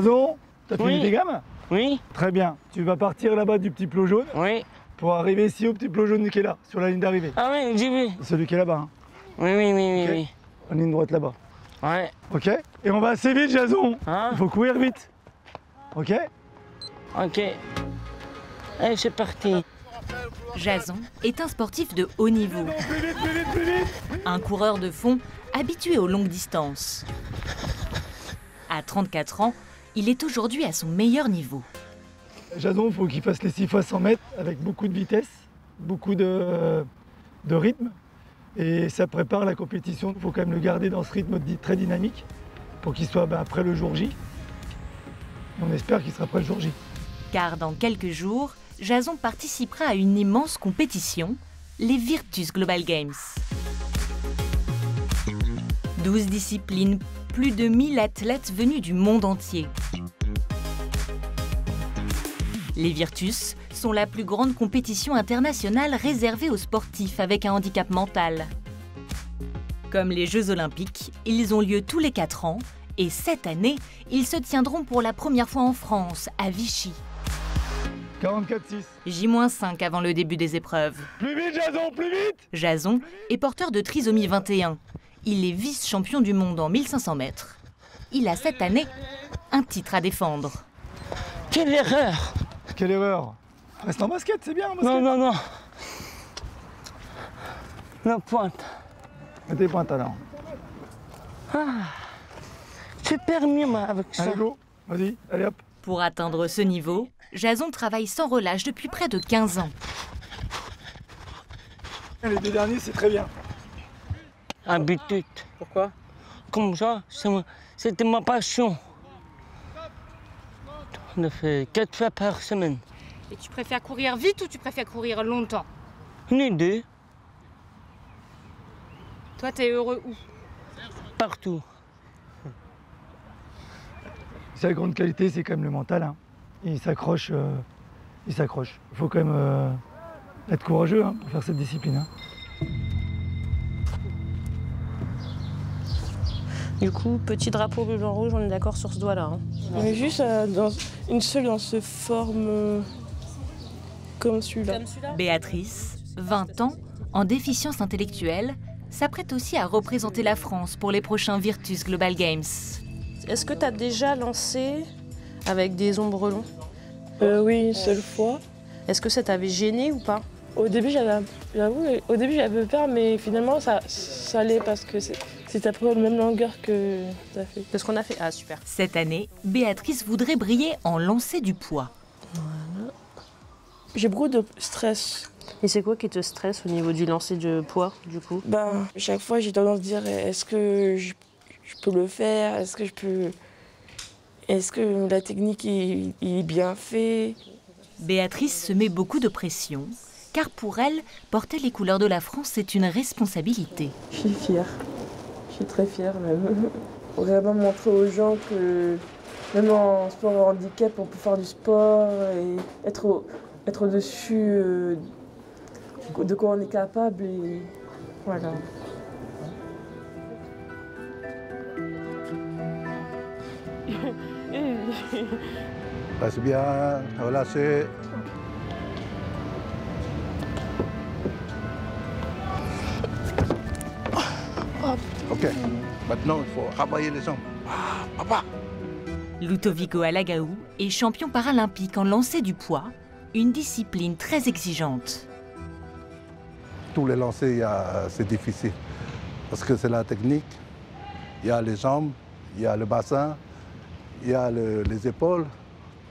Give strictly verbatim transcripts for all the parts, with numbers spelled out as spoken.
Jason, t'as fini tes gammes? Oui. Très bien. Tu vas partir là-bas du petit plot jaune. Oui. Pour arriver ici au petit plot jaune qui est là, sur la ligne d'arrivée. Ah oui, j'ai vu. Celui qui est là-bas. Hein. Oui, oui, oui, okay. oui. En ligne droite là-bas. Ouais. Ok. Et on va assez vite, Jason. Hein? Il faut courir vite. Ok. Ok. Allez, c'est parti. Jason est un sportif de haut niveau. Un coureur de fond habitué aux longues distances. À trente-quatre ans, il est aujourd'hui à son meilleur niveau. Jason, faut qu'il fasse les six fois cent mètres avec beaucoup de vitesse, beaucoup de, de rythme. Et ça prépare la compétition. Il faut quand même le garder dans ce rythme très dynamique pour qu'il soit ben, prêt le jour J. Et on espère qu'il sera prêt le jour J. Car dans quelques jours, Jason participera à une immense compétition, les Virtus Global Games. douze disciplines, plus de mille athlètes venus du monde entier. Les Virtus sont la plus grande compétition internationale réservée aux sportifs avec un handicap mental. Comme les Jeux Olympiques, ils ont lieu tous les quatre ans et cette année, ils se tiendront pour la première fois en France, à Vichy. quarante-quatre six. J moins cinq avant le début des épreuves. Plus vite, Jason, plus vite! Jason est porteur de trisomie vingt et un. Il est vice-champion du monde en mille cinq cents mètres. Il a cette année un titre à défendre. Quelle erreur! Quelle erreur! Reste en basket, c'est bien en basket. Non, non, non. La pointe. Mettez pointe alors. Ah, c'est permis moi, avec ça. Allez, go. Vas-y, allez hop. Pour atteindre ce niveau, Jason travaille sans relâche depuis près de quinze ans. Les deux derniers, c'est très bien. Habitude. Pourquoi? Comme ça, c'était ma passion. On le fait quatre fois par semaine. Et tu préfères courir vite ou tu préfères courir longtemps? Les deux. Toi, t'es heureux où? Partout. Sa grande qualité, c'est quand même le mental. Hein. Il s'accroche. Euh, il s'accroche. Il faut quand même euh, être courageux hein, pour faire cette discipline. Hein. Du coup, petit drapeau bleu, blanc, rouge, on est d'accord sur ce doigt-là. Hein. On est juste euh, dans une seule dans ce forme euh, comme celui-là. Béatrice, vingt ans, en déficience intellectuelle, s'apprête aussi à représenter la France pour les prochains Virtus Global Games. Est-ce que tu as déjà lancé avec des ombres longs? euh, Oui, une seule fois. Est-ce que ça t'avait gêné ou pas? Au début, j'avais, j'avoue, au début, j'avais peur, mais finalement, ça, ça allait parce que c'est... C'est à peu près la même longueur que t'as fait. De ce qu'on a fait. Ah, super. Cette année, Béatrice voudrait briller en lancer du poids. Voilà. J'ai beaucoup de stress. Et c'est quoi qui te stresse au niveau du lancer de poids, du coup? Ben, chaque fois, j'ai tendance à dire, est-ce que je, je peux le faire? Est-ce que je peux... Est-ce que la technique est, est bien faite? Béatrice se met beaucoup de pression, car pour elle, porter les couleurs de la France, c'est une responsabilité. Je suis fière. Je suis très fière même. Vraiment montrer aux gens que même en sport handicap, on peut faire du sport et être au, être au-dessus de quoi on est capable. Et voilà. Passe bien, relâchez. Ok, maintenant il faut travailler les jambes. Ah, papa! Lutovico Alagaou est champion paralympique en lancer du poids, une discipline très exigeante. Tous les lancers, c'est difficile. Parce que c'est la technique, il y a les jambes, il y a le bassin, il y a le, les épaules.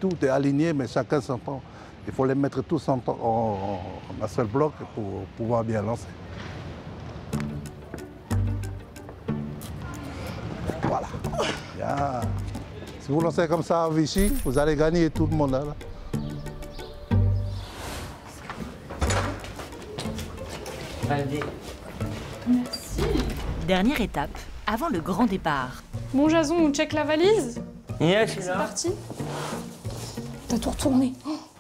Tout est aligné, mais chacun son temps. Il faut les mettre tous en, en, en un seul bloc pour pouvoir bien lancer. Voilà. Yeah. Si vous lancez comme ça à Vichy, vous allez gagner tout le monde. Là. Allez. Merci. Dernière étape, avant le grand départ. Bon Jason, on check la valise? Yes. C'est parti. T'as tout retourné.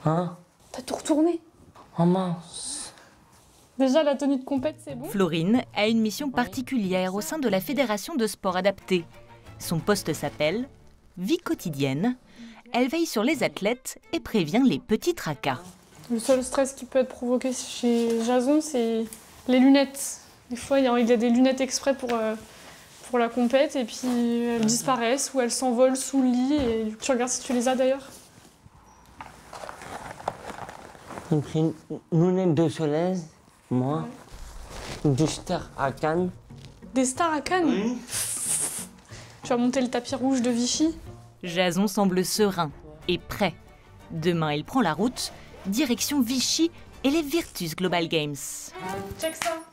Hein? T'as tout retourné. Oh mince. Déjà, la tenue de compète, c'est bon. Florine a une mission particulière au sein de la Fédération de sport Adapté. Son poste s'appelle vie quotidienne. Elle veille sur les athlètes et prévient les petits tracas. Le seul stress qui peut être provoqué chez Jason, c'est les lunettes. Des fois, il y a des lunettes exprès pour, euh, pour la compète et puis elles disparaissent ou elles s'envolent sous le lit. Et tu regardes si tu les as d'ailleurs. J'ai pris une lunette de soleil, moi, ouais. Des stars à Cannes. Des stars à Cannes mmh. Tu vas monter le tapis rouge de Vichy. Jason semble serein et prêt. Demain, il prend la route, direction Vichy et les Virtus Global Games. Check ça.